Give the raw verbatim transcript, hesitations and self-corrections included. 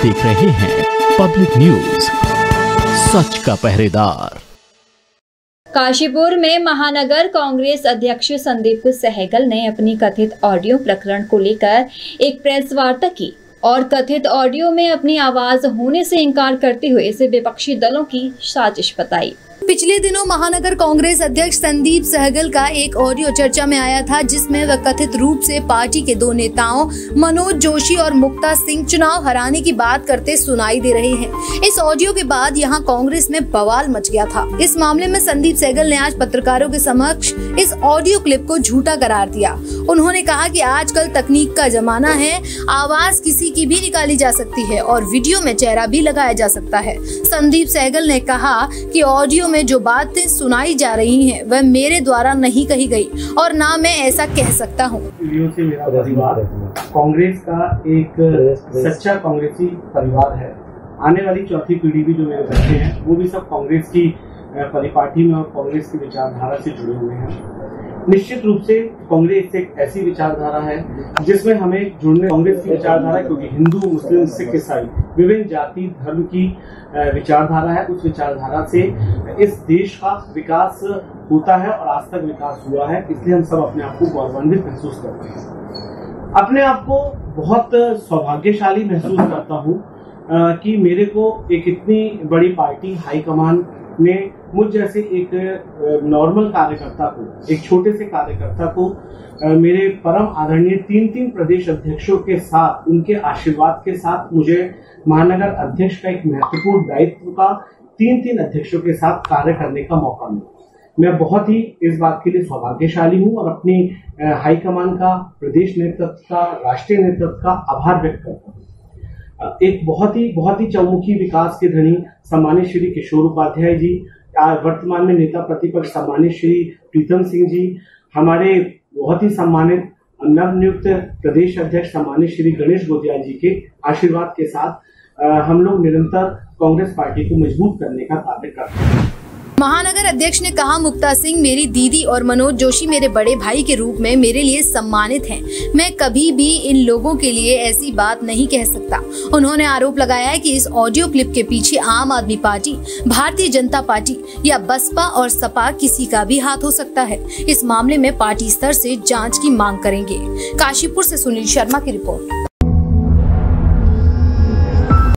आप देख रहे हैं पब्लिक न्यूज, सच का पहरेदार। काशीपुर में महानगर कांग्रेस अध्यक्ष संदीप सहगल ने अपनी कथित ऑडियो प्रकरण को लेकर एक प्रेस वार्ता की और कथित ऑडियो में अपनी आवाज होने से इनकार करते हुए इसे विपक्षी दलों की साजिश बताई। पिछले दिनों महानगर कांग्रेस अध्यक्ष संदीप सहगल का एक ऑडियो चर्चा में आया था, जिसमें वह कथित रूप से पार्टी के दो नेताओं मनोज जोशी और मुक्ता सिंह चुनाव हराने की बात करते सुनाई दे रहे हैं। इस ऑडियो के बाद यहां कांग्रेस में बवाल मच गया था। इस मामले में संदीप सहगल ने आज पत्रकारों के समक्ष इस ऑडियो क्लिप को झूठा करार दिया। उन्होंने कहा कि आजकल तकनीक का जमाना है, आवाज किसी की भी निकाली जा सकती है और वीडियो में चेहरा भी लगाया जा सकता है। संदीप सहगल ने कहा कि ऑडियो में जो बातें सुनाई जा रही हैं वह मेरे द्वारा नहीं कही गई और ना मैं ऐसा कह सकता हूँ। वीडियो से मेरा परिवार कांग्रेस का एक सच्चा कांग्रेसी परिवार है। आने वाली चौथी पीढ़ी भी जो मेरे बच्चे हैं वो भी सब कांग्रेस की परिपाटी में और कांग्रेस की विचारधारा से जुड़े हुए हैं। निश्चित रूप से कांग्रेस एक ऐसी विचारधारा है जिसमें हमें जुड़ने, कांग्रेस की विचारधारा क्योंकि हिंदू, मुस्लिम, सिख, ईसाई विभिन्न जाति धर्म की विचारधारा है। उस विचारधारा से इस देश का विकास होता है और आज तक विकास हुआ है, इसलिए हम सब अपने आप को गौरवान्वित महसूस करते हैं। अपने आप को बहुत सौभाग्यशाली महसूस करता हूँ कि मेरे को एक इतनी बड़ी पार्टी हाईकमान ने मुझ जैसे एक नॉर्मल कार्यकर्ता को, एक छोटे से कार्यकर्ता को मेरे परम आदरणीय तीन तीन प्रदेश अध्यक्षों के साथ, उनके आशीर्वाद के साथ मुझे महानगर अध्यक्ष का एक महत्वपूर्ण दायित्व का तीन तीन अध्यक्षों के साथ कार्य करने का मौका मिला। मैं बहुत ही इस बात के लिए सौभाग्यशाली हूँ और अपनी हाईकमान का, प्रदेश नेतृत्व का, राष्ट्रीय नेतृत्व का आभार व्यक्त करता हूँ। एक बहुत ही बहुत ही चौमुखी विकास के धनी सम्मानित श्री किशोर उपाध्याय जी, वर्तमान में नेता प्रतिपक्ष सम्मानित श्री प्रीतम सिंह जी, हमारे बहुत ही सम्मानित नवनियुक्त प्रदेश अध्यक्ष सम्मानित श्री गणेश गोदिया जी के आशीर्वाद के साथ हम लोग निरंतर कांग्रेस पार्टी को मजबूत करने का कार्य करते हैं। महानगर अध्यक्ष ने कहा, मुक्ता सिंह मेरी दीदी और मनोज जोशी मेरे बड़े भाई के रूप में मेरे लिए सम्मानित हैं। मैं कभी भी इन लोगों के लिए ऐसी बात नहीं कह सकता। उन्होंने आरोप लगाया कि इस ऑडियो क्लिप के पीछे आम आदमी पार्टी, भारतीय जनता पार्टी या बसपा और सपा किसी का भी हाथ हो सकता है। इस मामले में पार्टी स्तर से जाँच की मांग करेंगे। काशीपुर से सुनील शर्मा की रिपोर्ट।